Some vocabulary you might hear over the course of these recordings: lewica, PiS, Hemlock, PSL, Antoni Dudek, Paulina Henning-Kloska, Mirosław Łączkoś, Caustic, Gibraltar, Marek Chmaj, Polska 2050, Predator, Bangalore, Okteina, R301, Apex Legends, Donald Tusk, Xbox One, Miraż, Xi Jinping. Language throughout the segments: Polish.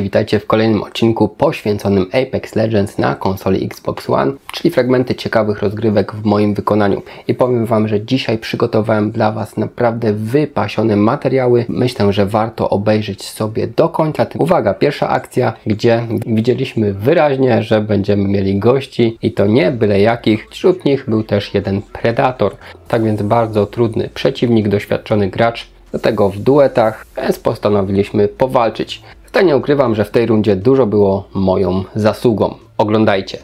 Witajcie w kolejnym odcinku poświęconym Apex Legends na konsoli Xbox One, czyli fragmenty ciekawych rozgrywek w moim wykonaniu. I powiem Wam, że dzisiaj przygotowałem dla Was naprawdę wypasione materiały. Myślę, że warto obejrzeć sobie do końca. Uwaga, pierwsza akcja, gdzie widzieliśmy wyraźnie, że będziemy mieli gości i to nie byle jakich. Wśród nich był też jeden Predator. Tak więc bardzo trudny przeciwnik, doświadczony gracz. Dlatego w duetach, więc postanowiliśmy powalczyć. To nie ukrywam, że w tej rundzie dużo było moją zasługą. Oglądajcie.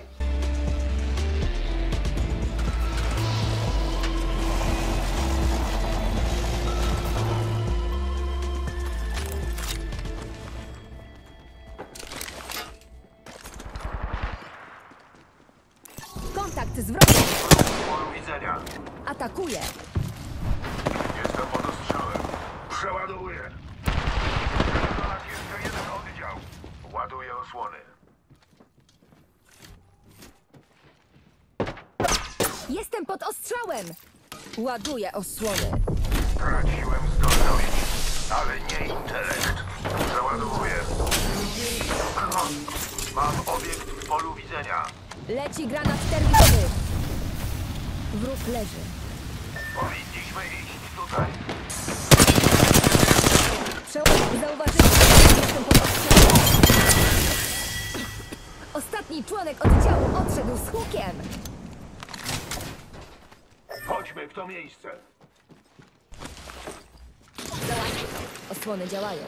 Kontakt z wrogiem. Widzenia. Atakuje. Jestem pod ostrzałem. Przeładuję. Ładuję osłony. Jestem pod ostrzałem. Ładuję osłony. Traciłem zdolność, ale nie intelekt. Załadowuję. Mam obiekt w polu widzenia. Leci granat terminowy. Wróg leży. Powinniśmy iść tutaj. Zauważyłem, jestem pod ostrzałem. Ostatni członek oddziału odszedł z hukiem. Chodźmy w to miejsce. Osłony działają.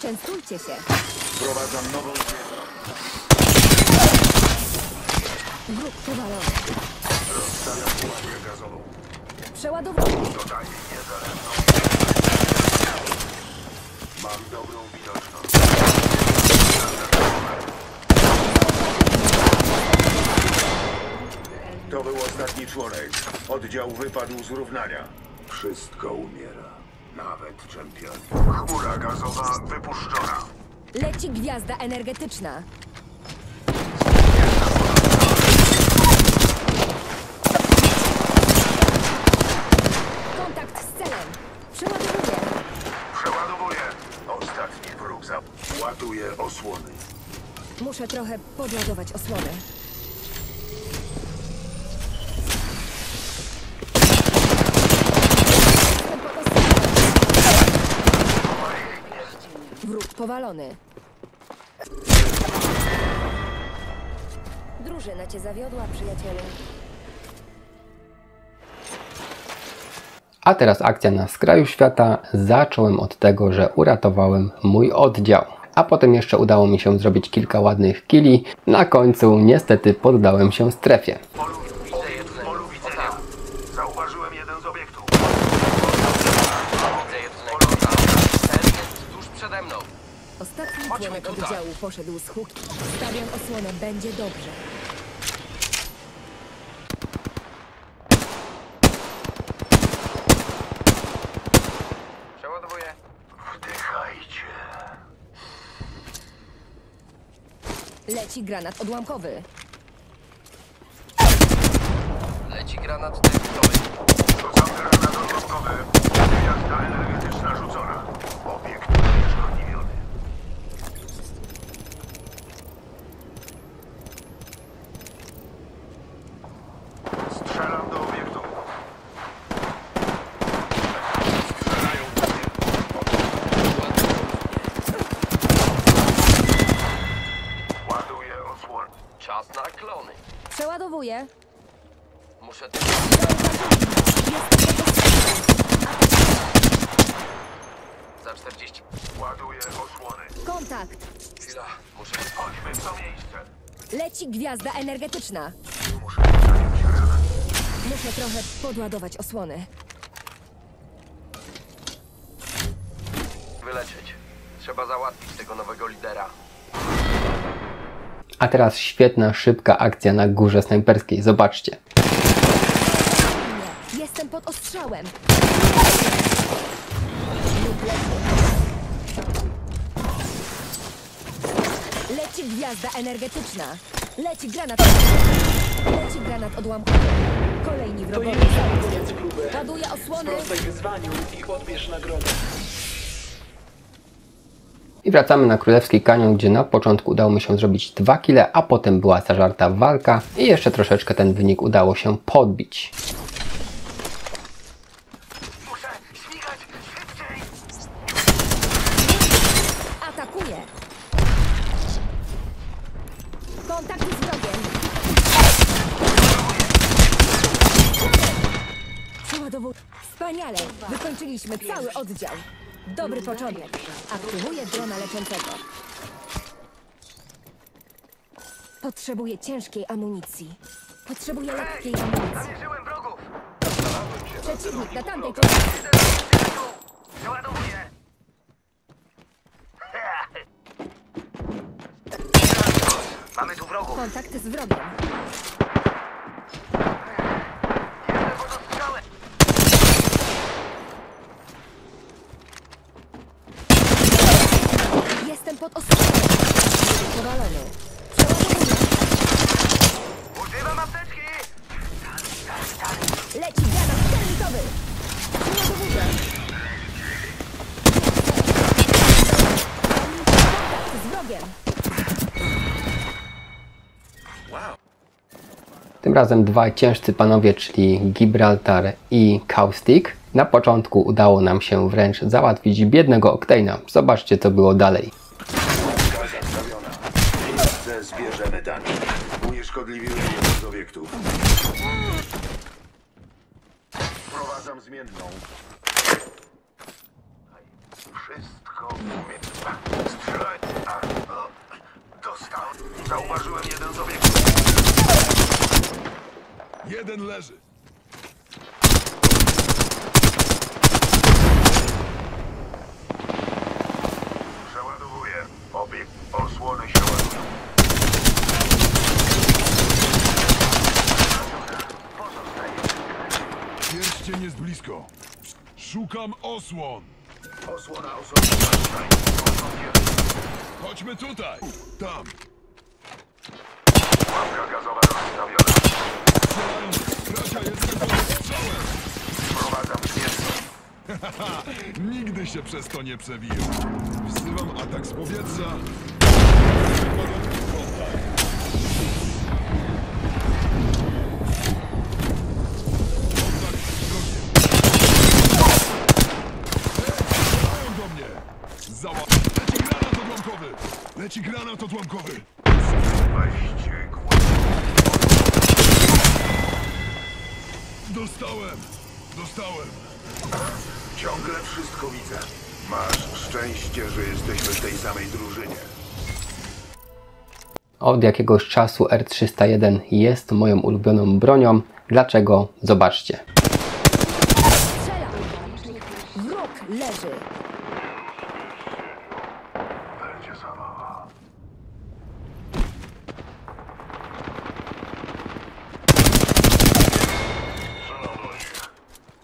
Częstujcie się. Wprowadzam nową zwierzę. Wróg powalony. Rozstawiam pułapkę gazową. Przeładowuję. Dodaj mi niezależną. Mam dobrą widoczność. To był ostatni członek. Oddział wypadł z równania. Wszystko umiera. Nawet czempion. Chmura gazowa wypuszczona. Leci gwiazda energetyczna. Ładuję osłony. Muszę trochę podładować osłony. Wróg powalony. Drużyna cię zawiodła, przyjacielu. A teraz akcja na skraju świata. Zacząłem od tego, że uratowałem mój oddział. A potem jeszcze udało mi się zrobić kilka ładnych killi. Na końcu niestety poddałem się strefie. Polu widzenia. Zauważyłem jeden z obiektów. Tuż przede mną. Ostatni członek oddziału poszedł z huki. Stawiam osłonę, będzie dobrze. Leci granat odłamkowy. Leci granat terminowy. Rzucam granat odłamkowy. Gwiazda energetyczna rzucona. Obiekt unieszkodliwiony. Strzelam do obiektu. Strzelają do obiektu. Ładuję osłon. Czas na klony. Przeładowuję. Muszę tylko... Za 40. Ładuję osłony. Kontakt. Chwila. Muszę... Chodźmy w to miejsce. Leci gwiazda energetyczna. Muszę... Muszę trochę podładować osłony. Wyleczyć. Trzeba załatwić tego nowego lidera. A teraz świetna, szybka akcja na górze snajperskiej. Zobaczcie. Jestem pod ostrzałem. Leci gwiazda energetyczna. Leci granat. Leci granat odłamkowy. Kolejni wrogowie. Ładuję osłonę. Sprostaj wyzwaniu i odbierz nagrodę. I wracamy na Królewski Kanion, gdzie na początku udało mi się zrobić 2 kile, a potem była zażarta walka i jeszcze troszeczkę ten wynik udało się podbić. Muszę śmigać szybciej. Atakuje. Kontakt z wrogiem. Przeładowuj. Wspaniale, wykończyliśmy cały oddział. Dobry początek. Aktywuję drona leczącego. Potrzebuję ciężkiej amunicji. Potrzebuję lekkiej amunicji. Namierzyłem wrogów! Przeciwnik na tamtej części. Przeładowuję! Mamy tu wrogów. Kontakt z wrogiem. Jestem pod ostrzałem. Powalony. Używam apteczki! Leci granat termitowy! Przeładowuję! Kontakt z wrogiem! Tym razem 2 ciężcy panowie, czyli Gibraltar i Caustic. Na początku udało nam się wręcz załatwić biednego Okteina. Zobaczcie, co było dalej. Zbierzemy dane. Unieszkodliwiłem jeden z obiektów. Wprowadzam zmienną. Wszystko umiem. Strzelaj. Dostał. Zauważyłem jeden z obiektów. Jeden leży. Przeładowuję. Obiekt osłony się ładują. Pierścień jest blisko. Szukam osłon. Osłona osłona. Chodźmy tutaj. Tam. Łapka gazowa rozstawiona. Nigdy się przez to nie przebiję. Wzywam atak z powietrza. Kontakt z wrogiem. Strzelają do mnie. Leci granat odłamkowy. Leci granat odłamkowy. Dostałem! Dostałem! Ciągle wszystko widzę. Masz szczęście, że jesteśmy w tej samej drużynie. Od jakiegoś czasu R301 jest moją ulubioną bronią. Dlaczego? Zobaczcie. Strzelam! Wróg leży! Będzie zabawa.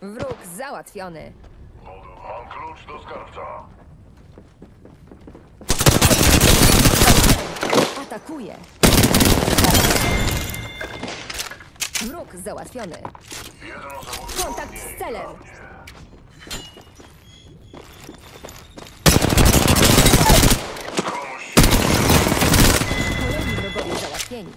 Wróg załatwiony. Mam klucz do skarbca. Atakuje. Wróg załatwiony. Kontakt z celem. Kolejni wrogowie załatwieni.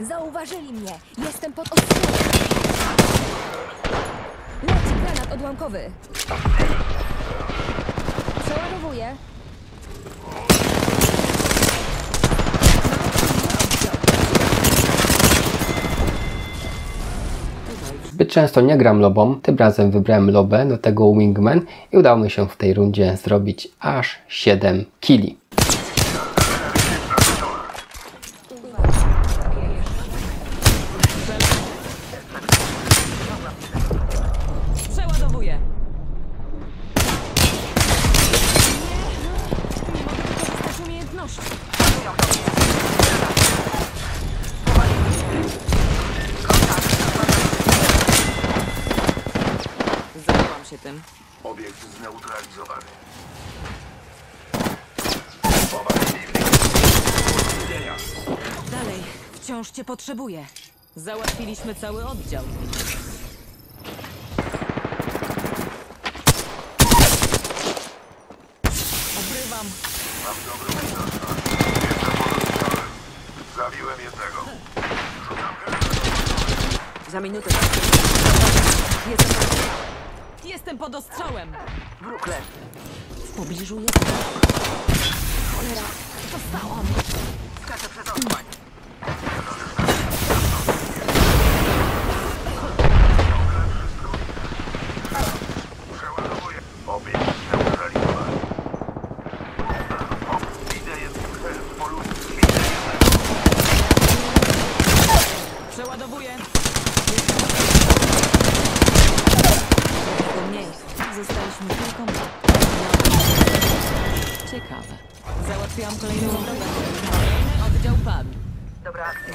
Zauważyli mnie! Jestem pod ostrzałem! Leci granat odłamkowy! Przeładowuję! Zbyt często nie gram lobą, tym razem wybrałem lobę, do tego wingman i udało mi się w tej rundzie zrobić aż 7 killi. Obiekt zneutralizowany. Dalej, Wciąż cię potrzebuję. Załatwiliśmy cały oddział. Obrywam. Mam dobry mężczyzna. Jestem podostałem. Zabiłem jednego. Rzucam krew. Za minutę. Jestem pod ostrzałem. Brukle. W pobliżu jest. Cholera. Dostałam. Skaczę przez otchłań.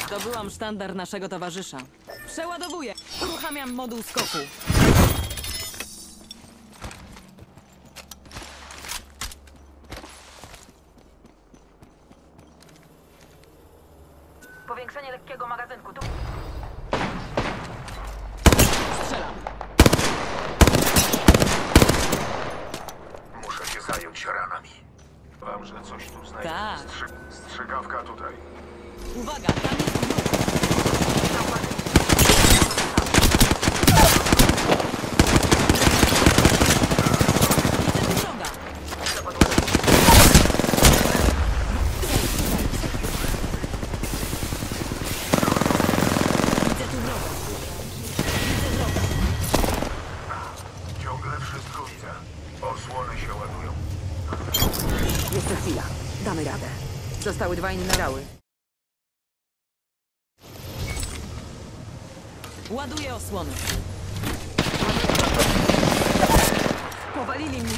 Zdobyłam sztandar naszego towarzysza. Przeładowuję. Uruchamiam moduł skoku. Powiększenie lekkiego magazynku. Tu. Strzelam. Muszę się zająć ranami. Wam, że coś tu znajdę. Tak. Strzykawka tutaj. Uwaga, tam jest zostały dwa inne rały. Ładuję osłony. Powalili mnie.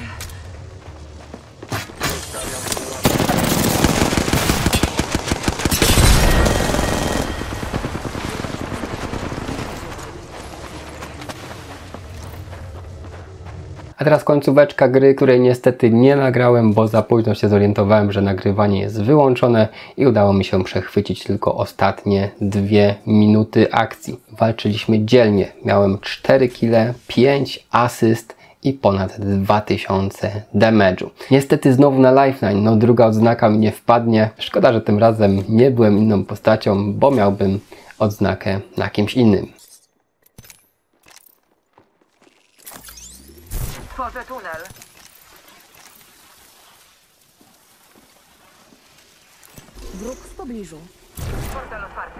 A teraz końcóweczka gry, której niestety nie nagrałem, bo za późno się zorientowałem, że nagrywanie jest wyłączone i udało mi się przechwycić tylko ostatnie 2 minuty akcji. Walczyliśmy dzielnie. Miałem 4 kile, 5 asyst i ponad 2000 damage'u. Niestety znowu na lifeline, no druga odznaka mi nie wpadnie. Szkoda, że tym razem nie byłem inną postacią, bo miałbym odznakę na kimś innym. Tworzę tunel. Wróg w pobliżu. Portal otwarty.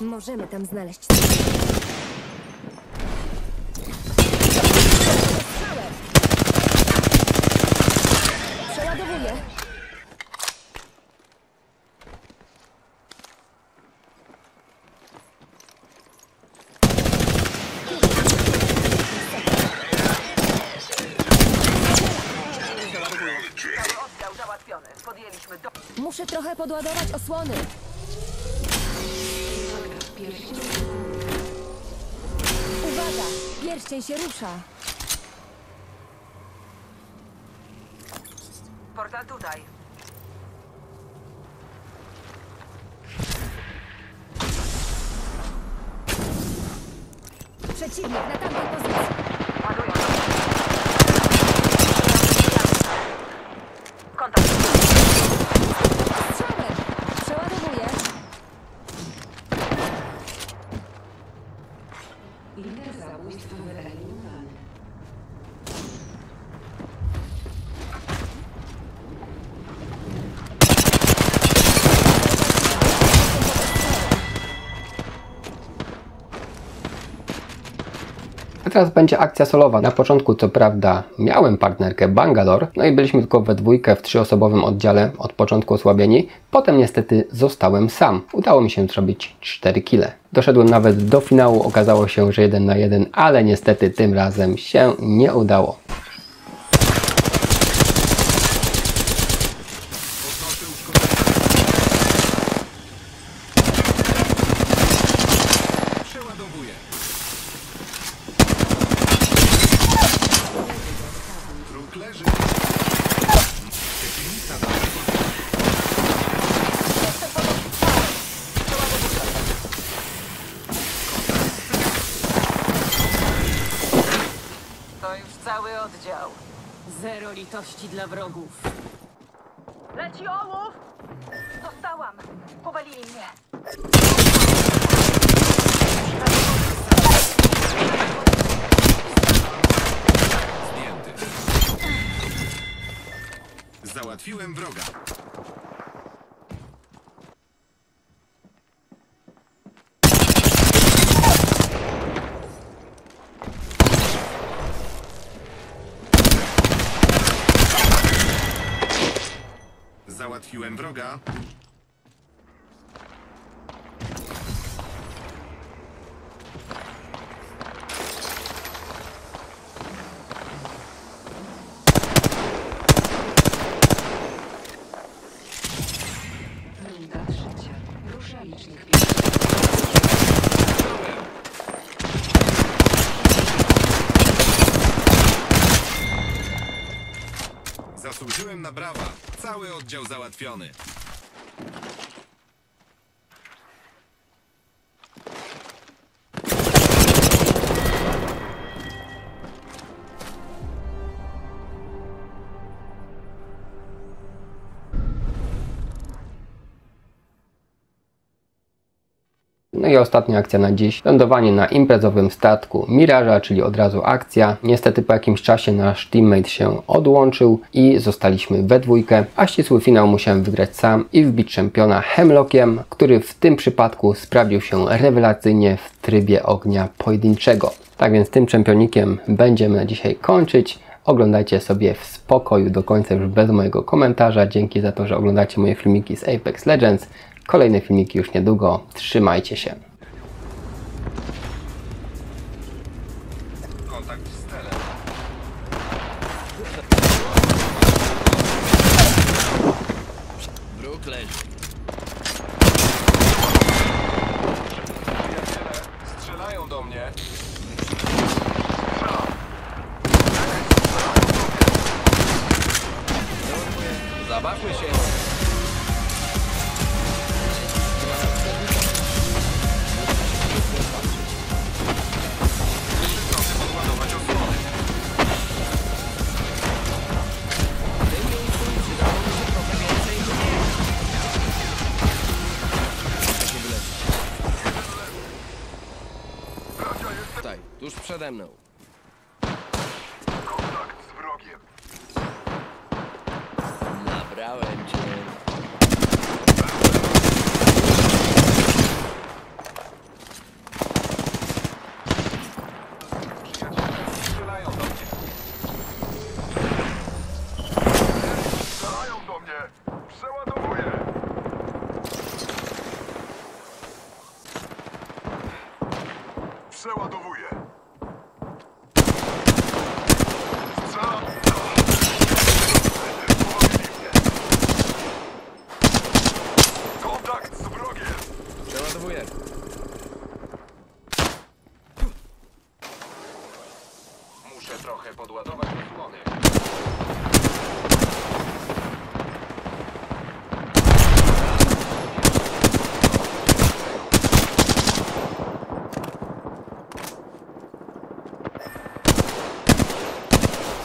Możemy tam znaleźć. Przeładowuję. Muszę trochę podładować osłony. Uwaga! Pierścień się rusza. Portal tutaj. Przeciwnik na tamtej pozycji. Teraz będzie akcja solowa. Na początku co prawda miałem partnerkę Bangalore, no i byliśmy tylko we dwójkę w 3-osobowym oddziale od początku osłabieni. Potem niestety zostałem sam. Udało mi się zrobić 4 kile. Doszedłem nawet do finału, okazało się, że 1 na 1, ale niestety tym razem się nie udało. Jestem pod... cały oddział. Zero litości dla wrogów. Leci ołów! Dostałam! Powalili mnie. Zdjęty. Załatwiłem wroga. Załatwiłem wroga. Zasłużyłem na brawa. Cały oddział załatwiony. No i ostatnia akcja na dziś. Lądowanie na imprezowym statku Miraża, czyli od razu akcja. Niestety po jakimś czasie nasz teammate się odłączył i zostaliśmy we dwójkę, a ścisły finał musiałem wygrać sam i wbić czempiona Hemlockiem, który w tym przypadku sprawdził się rewelacyjnie w trybie ognia pojedynczego. Tak więc tym czempionikiem będziemy na dzisiaj kończyć. Oglądajcie sobie w spokoju do końca już bez mojego komentarza. Dzięki za to, że oglądacie moje filmiki z Apex Legends. Kolejne filmiki już niedługo. Trzymajcie się. Kontakt z celem. Brooklyn. Przyjaciele strzelają do mnie. Zabawmy się. Tuż przede mną. Kontakt z wrogiem. Nabrałem cię. Strzelają do mnie. Przeładowuję. Przeładowuję. Muszę trochę podładować osłony.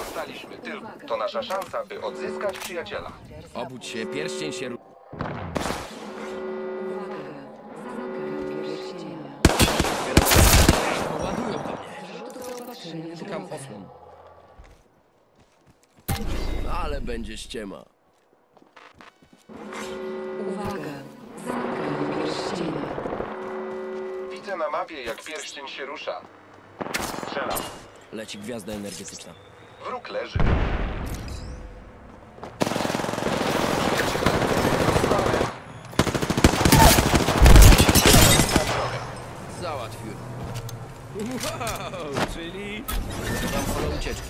Zostaliśmy tylko. To nasza szansa, by odzyskać przyjaciela. Obudź się, pierścień się... Szukam osłon. Ale będzie ściema. Uwaga, zamknij pierścień. Widzę na mapie, jak pierścień się rusza. Strzelam. Leci gwiazda energetyczna. Wróg leży. Załatwiłem. Wow, czyli... Dodam pole ucieczki.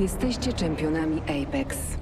Jesteście czempionami Apex.